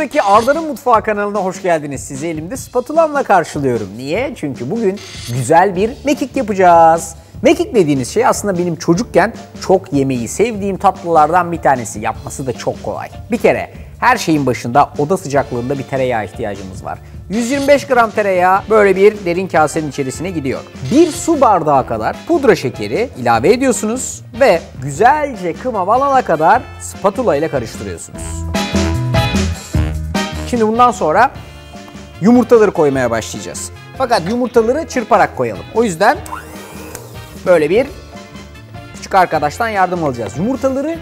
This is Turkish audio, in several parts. YouTube'daki Arda'nın Mutfağı kanalına hoş geldiniz. Sizi elimde spatulamla karşılıyorum. Niye? Çünkü bugün güzel bir mekik yapacağız. Mekik dediğiniz şey aslında benim çocukken çok yemeği sevdiğim tatlılardan bir tanesi. Yapması da çok kolay. Bir kere her şeyin başında oda sıcaklığında bir tereyağı ihtiyacımız var. 125 gram tereyağı böyle bir derin kasenin içerisine gidiyor. Bir su bardağı kadar pudra şekeri ilave ediyorsunuz ve güzelce kıvam alana kadar spatula ile karıştırıyorsunuz. Şimdi bundan sonra yumurtaları koymaya başlayacağız. Fakat yumurtaları çırparak koyalım. O yüzden böyle bir küçük arkadaştan yardım alacağız. Yumurtaları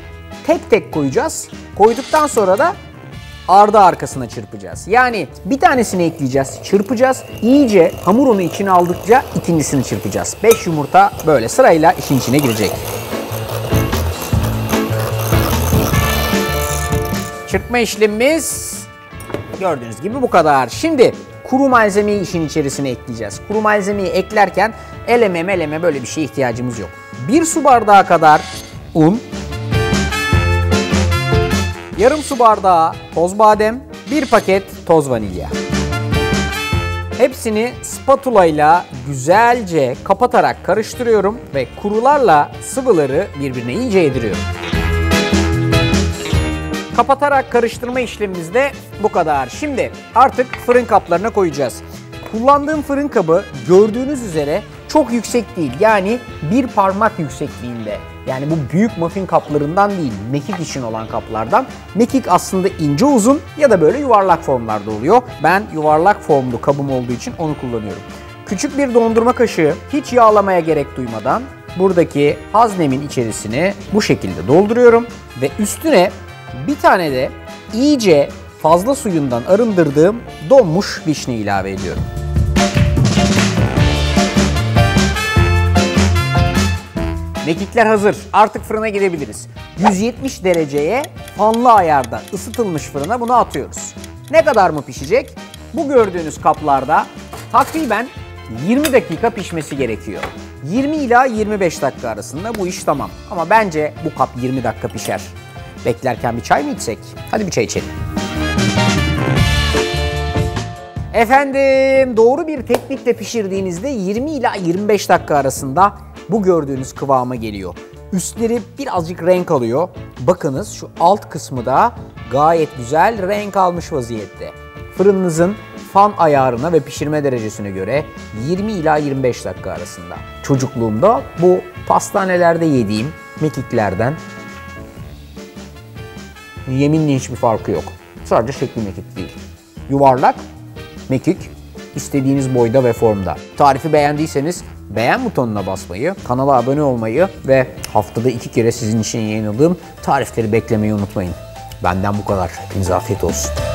tek tek koyacağız. Koyduktan sonra da ardı arkasına çırpacağız. Yani bir tanesini ekleyeceğiz, çırpacağız. İyice hamur onu içine aldıkça ikincisini çırpacağız. 5 yumurta böyle sırayla işin içine girecek. Çırpma işlemimiz gördüğünüz gibi bu kadar. Şimdi kuru malzemeyi işin içerisine ekleyeceğiz. Kuru malzemeyi eklerken eleme böyle bir şeye ihtiyacımız yok. 1 su bardağı kadar un, yarım su bardağı toz badem, 1 paket toz vanilya. Hepsini spatula ile güzelce kapatarak karıştırıyorum ve kurularla sıvıları birbirine iyice yediriyorum. Kapatarak karıştırma işlemimiz de bu kadar. Şimdi artık fırın kaplarına koyacağız. Kullandığım fırın kabı gördüğünüz üzere çok yüksek değil, yani bir parmak yüksekliğinde. Yani bu büyük muffin kaplarından değil, mekik için olan kaplardan. Mekik aslında ince uzun ya da böyle yuvarlak formlarda oluyor. Ben yuvarlak formlu kabım olduğu için onu kullanıyorum. Küçük bir dondurma kaşığı hiç yağlamaya gerek duymadan buradaki haznemin içerisine bu şekilde dolduruyorum. Ve üstüne bir tane de iyice fazla suyundan arındırdığım donmuş vişne ilave ediyorum. Mekikler hazır. Artık fırına gidebiliriz. 170 dereceye fanlı ayarda ısıtılmış fırına bunu atıyoruz. Ne kadar mı pişecek? Bu gördüğünüz kaplarda takriben 20 dakika pişmesi gerekiyor. 20 ila 25 dakika arasında bu iş tamam. Ama bence bu kap 20 dakika pişer. Beklerken bir çay mı içsek? Hadi bir çay içelim. Efendim, doğru bir teknikle pişirdiğinizde 20 ila 25 dakika arasında bu gördüğünüz kıvama geliyor. Üstleri birazcık renk alıyor. Bakınız şu alt kısmı da gayet güzel renk almış vaziyette. Fırınınızın fan ayarına ve pişirme derecesine göre 20 ila 25 dakika arasında. Çocukluğumda bu pastanelerde yediğim mekiklerden yeminle hiçbir farkı yok. Sadece şekli mekik değil. Yuvarlak mekik istediğiniz boyda ve formda. Tarifi beğendiyseniz beğen butonuna basmayı, kanala abone olmayı ve haftada 2 kere sizin için yayınladığım tarifleri beklemeyi unutmayın. Benden bu kadar. Hepinize afiyet olsun.